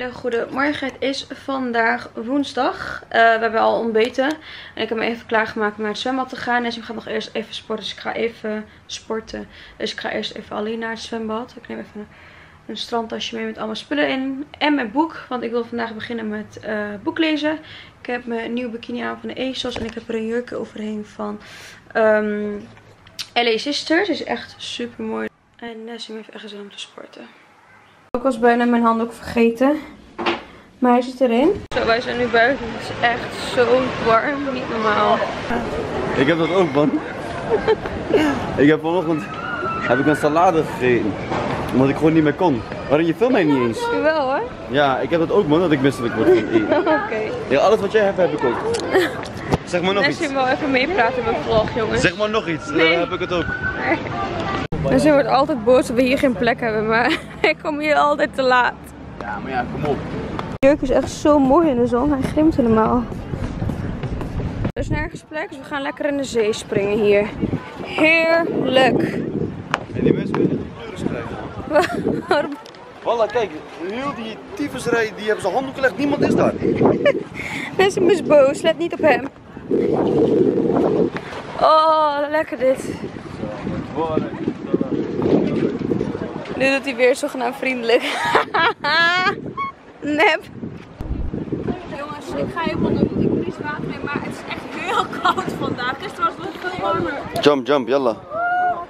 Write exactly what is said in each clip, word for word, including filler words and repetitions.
hele goede morgen. Het is vandaag woensdag. Uh, we hebben al ontbeten. En ik heb me even klaargemaakt om naar het zwembad te gaan. Nesim gaat nog eerst even sporten. Dus ik ga even sporten. Dus ik ga eerst even alleen naar het zwembad. Ik neem even een strandtasje mee met allemaal spullen in. En mijn boek. Want ik wil vandaag beginnen met uh, boeklezen. Ik heb mijn nieuwe bikini aan van de ASOS. En ik heb er een jurkje overheen van um, L A Sisters. Is echt super mooi. En Nesim heeft echt zin om te sporten. Ik was bijna mijn handdoek vergeten, maar hij zit erin. Zo, wij zijn nu buiten. Het is echt zo warm, niet normaal. Ik heb dat ook, man. Ja. Ik heb vanochtend heb ik een salade gegeten, omdat ik gewoon niet meer kon. Waarom je film mij niet eens? Ja, wel hoor. Ja, ik heb dat ook, man, dat ik misselijk word van eten. Oké. Okay. Ja, alles wat jij hebt, heb ik ook. Zeg maar nog Nesim iets. Nesim wel even meepraten met mijn vlog, jongens. Zeg maar nog iets, nee. Dan heb ik het ook. Nee. Dus ze wordt altijd boos dat we hier geen plek hebben, maar ik kom hier altijd te laat. Ja, maar ja, kom op. De jurk is echt zo mooi in de zon, hij glimt helemaal. Er is nergens plek, dus we gaan lekker in de zee springen hier. Heerlijk. En die mensen willen die pleuris krijgen. Waarom? Walla, kijk, heel die tyfusrij, die hebben zijn handdoek gelegd, niemand is daar. Mensen is boos, let niet op hem. Oh, lekker dit. Nu doet hij weer zogenaamd vriendelijk. Nep. Jongens, ik ga even onder, want ik moet iets water nemen, maar het is echt heel koud vandaag. Gisteren was het nog veel warmer. Jump, jump, jalla.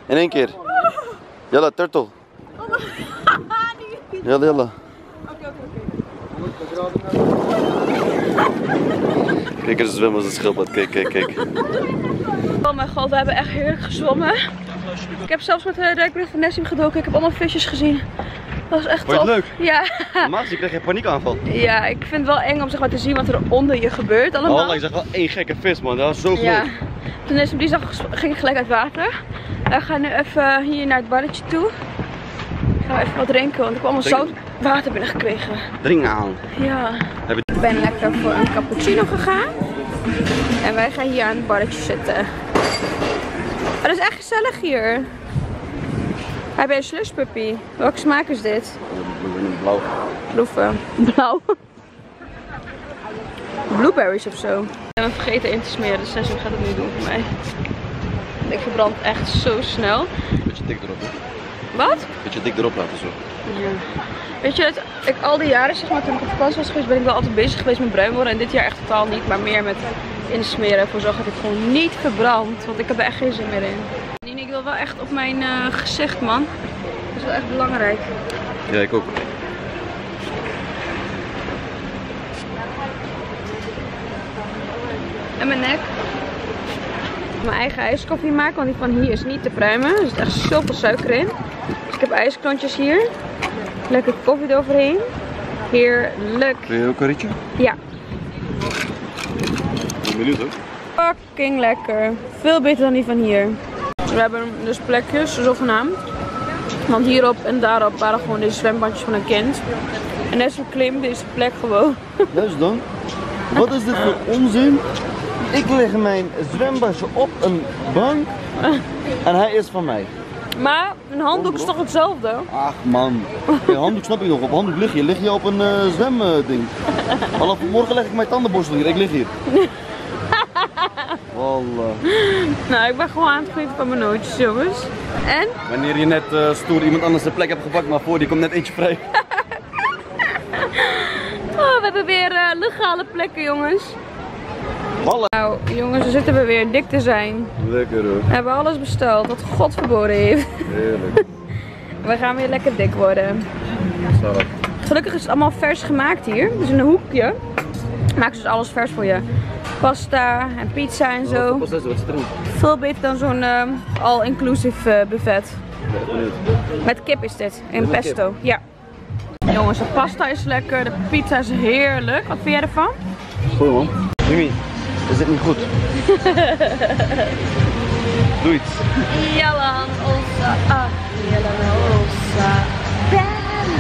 In één keer. Jalla, turtle. Jalla, jalla. Oké, oké, oké. Kijk eens, zwemmen als een schildpad. Kijk, kijk, kijk. Oh mijn god, we hebben echt heerlijk gezwommen. Ik heb zelfs met de duikbrug van Nesim gedoken. Ik heb allemaal visjes gezien. Dat was echt top. Vond je het leuk? Ja. Normaal gezien krijg je paniekaanval. Ja, ik vind het wel eng om zeg maar, te zien wat er onder je gebeurt allemaal. Oh, ik zag wel één gekke vis, man. Dat was zo goed. Ja. Toen Nesim die zag, ging ik gelijk uit water. We gaan nu even hier naar het barretje toe. Gaan we even wat drinken, want ik heb allemaal zout water binnengekregen. Drink aan. Ja. Ik ben lekker voor een cappuccino gegaan. En wij gaan hier aan het barretje zitten. Het is echt gezellig hier. Hij ben een slushpuppy. Welke smaak is dit? Blauw. Proeven. Blauw. Blueberries of zo. Ik ben hem vergeten in te smeren, dus Nesim gaat het nu doen voor mij. Ik verbrand echt zo snel. Beetje dik erop. Wat? Beetje dik erop laten zo. Ja. Weet je, dat ik al die jaren zeg maar toen ik op vakantie was geweest ben ik wel altijd bezig geweest met bruin worden. En dit jaar echt totaal niet, maar meer met insmeren. Voor zorg dat ik gewoon niet verbrand, want ik heb er echt geen zin meer in. Nini, ik wil wel echt op mijn uh, gezicht, man. Dat is wel echt belangrijk. Ja, ik ook. En mijn nek. Mijn eigen ijskoffie maken, want die van hier is niet te pruimen. Er zit echt zoveel suiker in. Dus ik heb ijsklontjes hier. Lekker koffie eroverheen. Heerlijk. Wil je ook een rietje? Ja. Benieuwd hoor. Fucking lekker. Veel beter dan die van hier. We hebben dus plekjes, zogenaamd. Want hierop en daarop waren gewoon deze zwembandjes van een kind. En Nesim claimt deze plek gewoon. Dus dan? Wat is dit voor onzin? Ik leg mijn zwembadje op een bank en hij is van mij. Maar een handdoek is toch hetzelfde? Ach man, een handdoek snap ik nog. Op handdoek lig je, lig je op een uh, zwemding. Al op morgen leg ik mijn tandenborstel hier, ik lig hier. Wallah. Nou, ik ben gewoon aan het genieten van mijn nootjes, jongens. En? Wanneer je net uh, stoer iemand anders de plek hebt gepakt, maar voor die komt net eentje vrij. Oh, we hebben weer uh, legale plekken, jongens. Wallah. Nou, jongens, we zitten we weer dik te zijn. Lekker hoor. We hebben alles besteld wat God verboden heeft. Heerlijk. We gaan weer lekker dik worden. Zo. Gelukkig is het allemaal vers gemaakt hier. Dus in een hoekje maken ze dus alles vers voor je. Pasta en pizza en zo. Wat zit erin? Veel beter dan zo'n uh, all-inclusive uh, buffet. Met kip is dit. In pesto. Ja. Jongens, de pasta is lekker. De pizza is heerlijk. Wat vind jij ervan? Goed man. Mimi, is dit niet goed? Doe iets. Jalan Olsa. Ah, Jalan Olsa.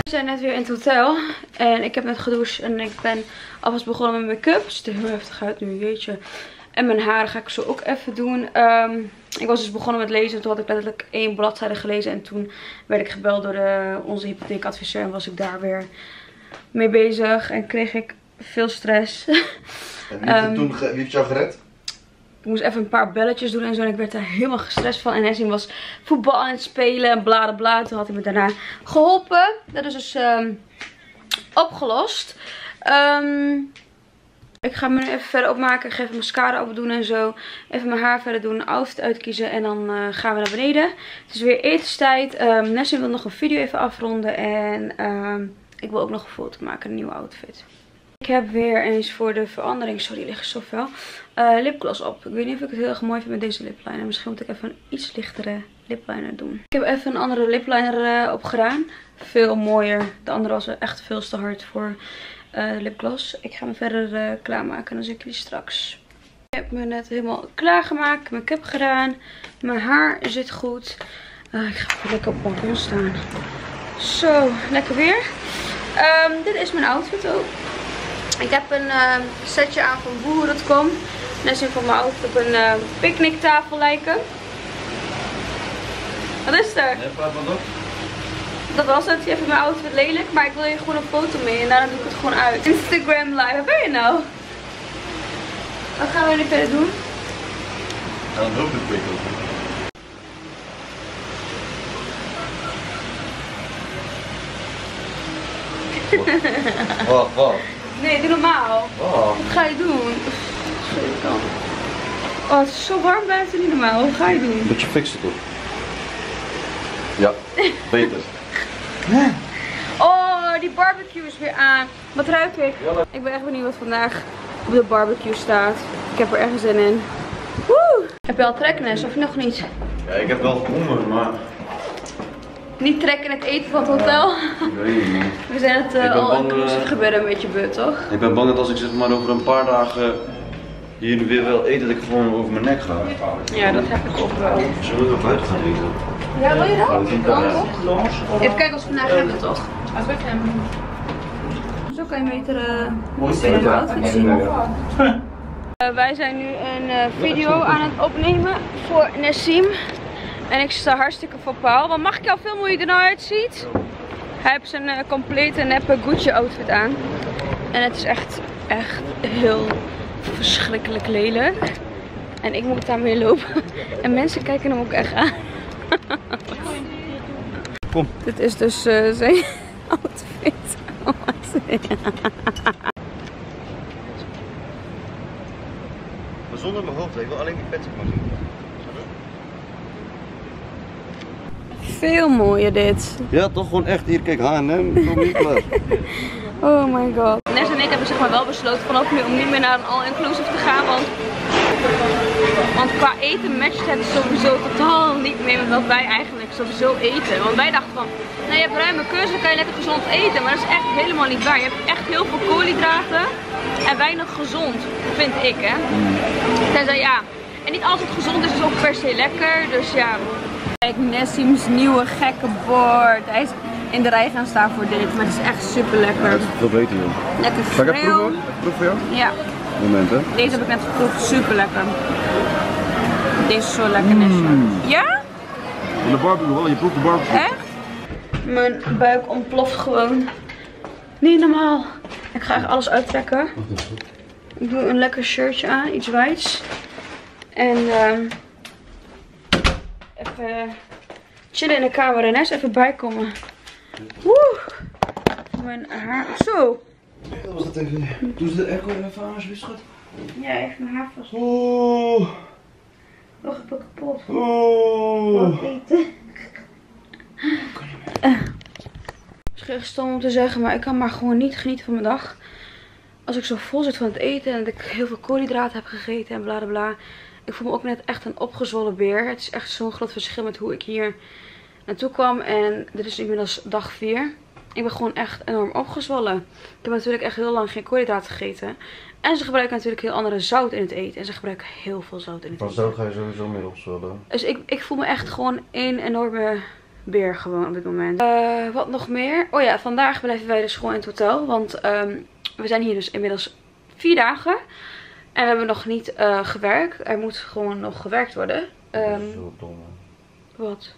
We zijn net weer in het hotel en ik heb net gedoucht en ik ben alvast begonnen met make-up. Het ziet er heel heftig uit nu, jeetje. En mijn haren ga ik zo ook even doen. Um, ik was dus begonnen met lezen en toen had ik letterlijk één bladzijde gelezen. En toen werd ik gebeld door de, onze hypotheekadviseur en was ik daar weer mee bezig en kreeg ik veel stress. En wie heeft, um, toen wie heeft jou gered? Ik moest even een paar belletjes doen en zo en ik werd daar helemaal gestrest van. En Nesim was voetbal aan het spelen en bla bla. Toen had hij me daarna geholpen. Dat is dus um, opgelost. Um, ik ga me nu even verder opmaken. Ik ga even mascara opdoen en zo. Even mijn haar verder doen. Een outfit uitkiezen en dan uh, gaan we naar beneden. Het is weer etenstijd. Um, Nesim wil nog een video even afronden. En um, ik wil ook nog een foto maken. Een nieuwe outfit. Ik heb weer eens voor de verandering, sorry, liggen zoveel, uh, lipgloss op. Ik weet niet of ik het heel erg mooi vind met deze lipliner. Misschien moet ik even een iets lichtere lipliner doen. Ik heb even een andere lipliner uh, op gedaan. Veel mooier. De andere was echt veel te hard voor uh, lipgloss. Ik ga me verder uh, klaarmaken en dan zie ik jullie straks. Ik heb me net helemaal klaargemaakt. Mijn make-up gedaan. Mijn haar zit goed. Uh, ik ga even lekker op het balkon staan. Zo, lekker weer. Um, dit is mijn outfit ook. Ik heb een uh, setje aan van boohoo punt com. Net zien van mijn outfit op een uh, picknicktafel lijken. Wat is er? Ja, praat maar op. Dat was het. Je vindt mijn outfit lelijk, maar ik wil je gewoon een foto mee en daarna doe ik het gewoon uit. Instagram live, waar ben je nou? Wat gaan we nu verder doen? Ja, dan hoop ik het weer. Wat, wat? Nee, doe normaal. Oh. Wat ga je doen? Oh, het is zo warm buiten, het niet normaal. Wat ga je doen? Moet je fixen toch? Ja, beter. Oh, die barbecue is weer aan. Wat ruik ik? Ik ben echt benieuwd wat vandaag op de barbecue staat. Ik heb er erg zin in. Woe! Heb je al trek, Nes, of nog niet? Ja, ik heb wel honger, maar... Niet trekken in het eten van het hotel. Nee, man. We zijn het uh, al inclusief uh, gebeuren een beetje beu, toch? Ik ben bang dat als ik zeg maar over een paar dagen hier weer wil eten, dat ik gewoon over mijn nek ga. Ja, dat heb ik ook wel. Zullen we er buiten gaan eten? Ja, wil je dat? Even kijken als we vandaag hebben, toch? Als we hebben. Zo kan je beter uh, de outfit zien. uh, wij zijn nu een uh, video aan het opnemen voor Nesim. En ik sta hartstikke voor paal. Want mag ik jou filmen hoe je er nou uitziet? Hij heeft zijn uh, complete neppe Gucci outfit aan. En het is echt, echt heel verschrikkelijk lelijk. En ik moet daarmee lopen. En mensen kijken hem ook echt aan. Kom. Dit is dus uh, zijn outfit. Maar zonder mijn hoofd, ik wil alleen die petje maar zien. Veel mooier dit. Ja, toch gewoon echt hier, kijk aan, hè? Oh my god. Nes en ik hebben zeg maar wel besloten vanaf nu om niet meer naar een all-inclusive te gaan, want, want qua eten matcht het sowieso totaal niet meer met wat wij eigenlijk sowieso eten. Want wij dachten van, nou je hebt ruime keuze, dan kan je lekker gezond eten, maar dat is echt helemaal niet waar. Je hebt echt heel veel koolhydraten en weinig gezond, vind ik, hè. Tenzij ja, en niet alles wat gezond is, is ook per se lekker, dus ja. Kijk, Nesim's nieuwe gekke bord. Hij is in de rij gaan staan voor dit, maar het is echt super lekker. Ja, dat is veel beter, joh. Lekker veel. Ga ik even proeven? Even proeven voor jou? Ja. Moment, hè? Deze heb ik net geproefd, super lekker. Deze is zo lekker, Nesim. Mm. Ja? De barbecue, wel. Je proeft de barbecue. Echt? Mijn buik ontploft gewoon. Niet normaal. Ik ga echt alles uittrekken. Ik doe een lekker shirtje aan, iets wijs. En... Um... even chillen in de kamer en Nes even bijkomen. Woe! Mijn haar. Zo! Dat was dat even. Doe ze de airco even aan als je schat? Ja, even mijn haar vast. Oh! Nog een beetje kapot. Oh! Wat eten? Ik kan niet meer. Het is echt stom om te zeggen, maar ik kan maar gewoon niet genieten van mijn dag. Als ik zo vol zit van het eten en dat ik heel veel koolhydraten heb gegeten en bladebla. Bla, ik voel me ook net echt een opgezwollen beer. Het is echt zo'n groot verschil met hoe ik hier naartoe kwam. En dit is inmiddels dag vier. Ik ben gewoon echt enorm opgezwollen. Ik heb natuurlijk echt heel lang geen koolhydraten gegeten. En ze gebruiken natuurlijk heel andere zout in het eten. En ze gebruiken heel veel zout in het eten. Maar zout ga je sowieso meer opzwollen. Dus ik, ik voel me echt gewoon één enorme beer gewoon op dit moment. Uh, wat nog meer? Oh ja, vandaag blijven wij dus gewoon in het hotel. Want um, we zijn hier dus inmiddels vier dagen. En we hebben nog niet uh, gewerkt. Er moet gewoon nog gewerkt worden. Um, dat is zo dom, hè? Wat?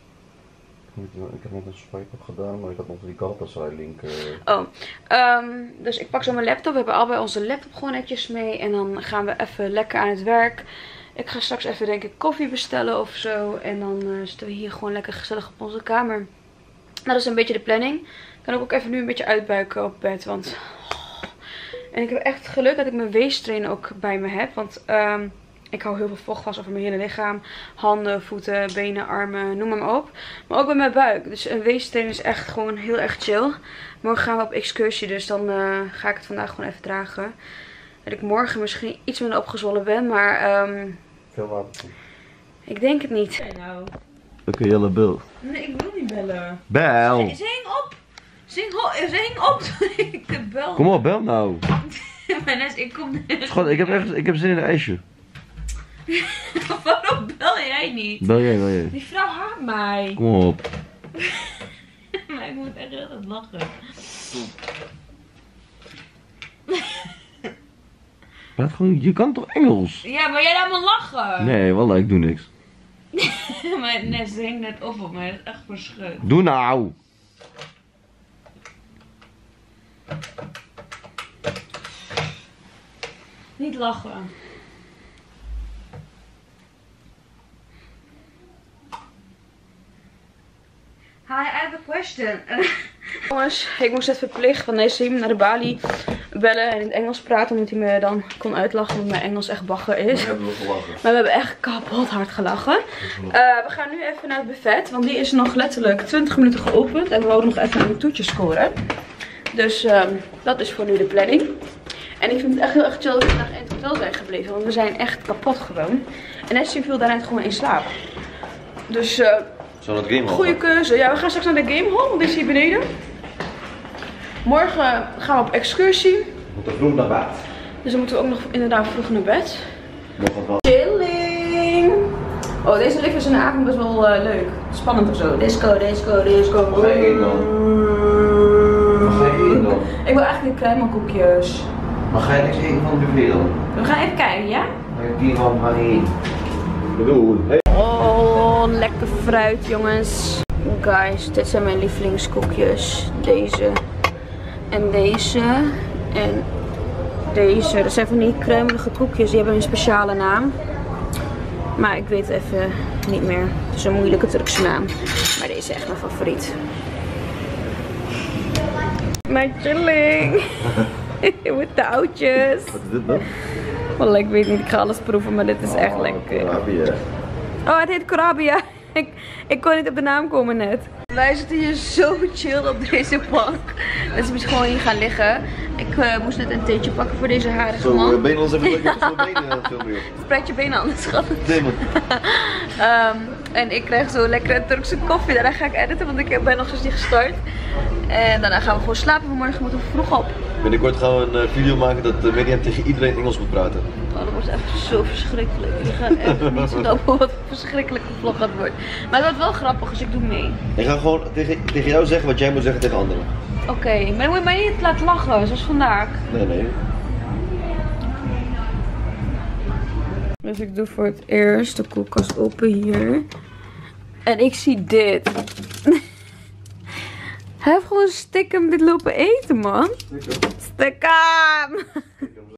niet, ik heb net een swipe up gedaan, maar ik had nog die Galatasaray link. Uh... Oh, um, dus ik pak zo mijn laptop. We hebben allebei onze laptop gewoon netjes mee. En dan gaan we even lekker aan het werk. Ik ga straks even, denk ik, koffie bestellen of zo. En dan uh, zitten we hier gewoon lekker gezellig op onze kamer. Nou, dat is een beetje de planning. Ik kan ook even nu een beetje uitbuiken op bed, want... En ik heb echt geluk dat ik mijn Weestrain ook bij me heb. Want um, ik hou heel veel vocht vast over mijn hele lichaam. Handen, voeten, benen, armen, noem maar op. Maar ook bij mijn buik. Dus een Weestrain is echt gewoon heel erg chill. Morgen gaan we op excursie, dus dan uh, ga ik het vandaag gewoon even dragen. Dat ik morgen misschien iets minder opgezwollen ben, maar... Um, Veel water. Ik denk het niet. Nou. Oké, Jelle, bel. Nee, ik wil niet bellen. Bel! Zing, zing op! Zing op! Zing op! Ik bel. Kom op, bel nou! Nes, ik kom dus. Schat, ik heb, echt, ik heb zin in een ijsje. Waarom bel jij niet? Bel jij, bel jij. Die vrouw haat mij. Kom op. Maar ik moet echt heel erg lachen. Gewoon, je kan toch Engels? Ja, maar jij laat me lachen. Nee, wallah, ik doe niks. Maar Nes hing net op op mij, dat is echt verschut. Doe nou! Niet lachen. Hi, I have a question. Jongens, ik moest het verplicht van Nesim naar de balie bellen en in het Engels praten, omdat hij me dan kon uitlachen, omdat mijn Engels echt bagger is. We hebben nog gelachen. Maar we hebben echt kapot hard gelachen. Uh, we gaan nu even naar het buffet, want die is nog letterlijk twintig minuten geopend en we wouden nog even een toetje scoren. Dus um, dat is voor nu de planning. En ik vind het echt heel erg chill dat we vandaag in het hotel zijn gebleven, want we zijn echt kapot gewoon. En Nesim viel daarnet gewoon in slaap. Dus... Uh, Zullen we het game hall? Goeie keuze. Ja, we gaan straks naar de game hall, want die is hier beneden. Morgen gaan we op excursie. We moeten vroeg naar bed. Dus dan moeten we ook nog inderdaad vroeg naar bed. Nog wat wat. Chilling! Oh, deze lift is in de avond best wel uh, leuk. Spannend of zo. Disco, disco, disco. Wat ga je eten dan? Wat ga je eten dan? Ik wil eigenlijk de kruimelkoekjes. Maar ga je niks eten van de buffet dan? We gaan even kijken, ja? Die van Marie. Bedoel. Oh, lekker fruit, jongens. Guys, dit zijn mijn lievelingskoekjes. Deze. En deze. En deze. Dat zijn van die kruimelige koekjes. Die hebben een speciale naam. Maar ik weet even niet meer. Het is een moeilijke Turkse naam. Maar deze is echt mijn favoriet. Mijn chilling. Met de oudjes. Wat is dit dan? Well, ik weet niet. Ik ga alles proeven. Maar dit is oh, echt lekker. Krabia. Oh, het heet Krabia. Ik, ik kon niet op de naam komen net. Wij zitten hier zo chill op deze bank. Dat ze misschien gewoon hier gaan liggen. Ik uh, moest net een theetje pakken voor deze harige zo, man. Zo, benen ons even lekker op zo'n benen. Spreid je benen anders, schat. Nee, man. um, en ik krijg zo lekkere Turkse koffie. Daarna ga ik editen, want ik ben nog steeds niet gestart. En daarna gaan we gewoon slapen. Vanmorgen moeten we vroeg op. Binnenkort gaan we een video maken dat uh, Miriam tegen iedereen Engels moet praten. Oh, dat wordt echt zo verschrikkelijk. Ik ga echt niet zo op wat een verschrikkelijke vlog dat wordt. Maar het wordt wel grappig, dus ik doe mee. Ik ga gewoon tegen, tegen jou zeggen wat jij moet zeggen tegen anderen. Oké, okay, maar dan moet je mij niet laten lachen, zoals vandaag. Nee, nee. Dus ik doe voor het eerst de koelkast open hier. En ik zie dit. Hij heeft gewoon stiekem dit lopen eten, man. Stiekem.